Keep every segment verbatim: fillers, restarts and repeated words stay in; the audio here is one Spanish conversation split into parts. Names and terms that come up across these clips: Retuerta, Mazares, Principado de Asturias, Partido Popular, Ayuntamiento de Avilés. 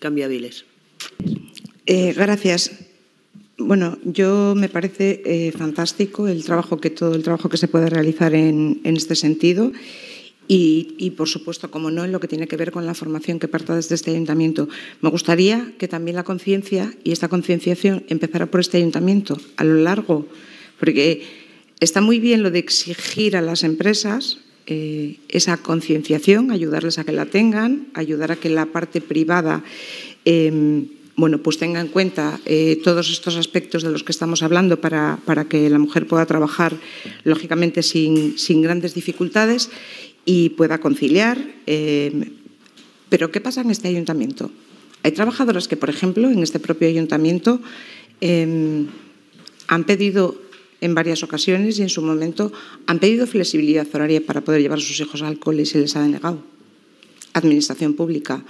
cambiables. Eh, gracias. Bueno, yo me parece eh, fantástico el trabajo que todo el trabajo que se puede realizar en, en este sentido. Y, y, por supuesto, como no, en lo que tiene que ver con la formación que parta desde este ayuntamiento. Me gustaría que también la conciencia y esta concienciación empezara por este ayuntamiento a lo largo, porque está muy bien lo de exigir a las empresas eh, esa concienciación, ayudarles a que la tengan, ayudar a que la parte privada eh, bueno, pues tenga en cuenta eh, todos estos aspectos de los que estamos hablando para, para que la mujer pueda trabajar, lógicamente, sin, sin grandes dificultades y pueda conciliar. Eh, pero ¿qué pasa en este ayuntamiento? Hay trabajadoras que, por ejemplo, en este propio ayuntamiento eh, han pedido en varias ocasiones y en su momento han pedido flexibilidad horaria para poder llevar a sus hijos al cole y se les ha denegado. Administración pública.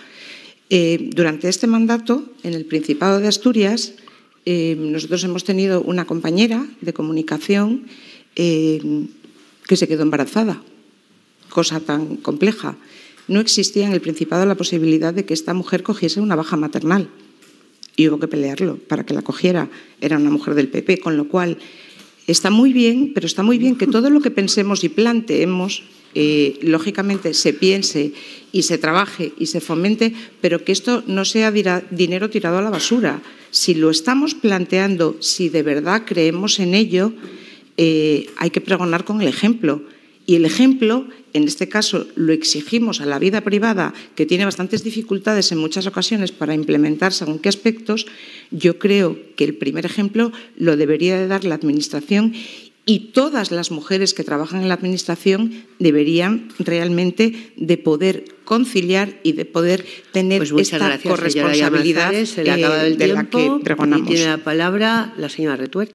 Eh, durante este mandato, en el Principado de Asturias, eh, nosotros hemos tenido una compañera de comunicación eh, que se quedó embarazada. Cosa tan compleja. No existía en el Principado la posibilidad de que esta mujer cogiese una baja maternal y hubo que pelearlo para que la cogiera. Era una mujer del P P, con lo cual está muy bien, pero está muy bien que todo lo que pensemos y planteemos, eh, lógicamente, se piense y se trabaje y se fomente, pero que esto no sea dinero tirado a la basura. Si lo estamos planteando, si de verdad creemos en ello, eh, hay que pregonar con el ejemplo. Y el ejemplo, en este caso, lo exigimos a la vida privada, que tiene bastantes dificultades en muchas ocasiones para implementar según qué aspectos. Yo creo que el primer ejemplo lo debería de dar la Administración y todas las mujeres que trabajan en la Administración deberían realmente de poder conciliar y de poder tener pues esta gracias, corresponsabilidad Mazares, se le ha acabado el eh, de tiempo, la que pregonamos. Y tiene la palabra la señora Retuerta.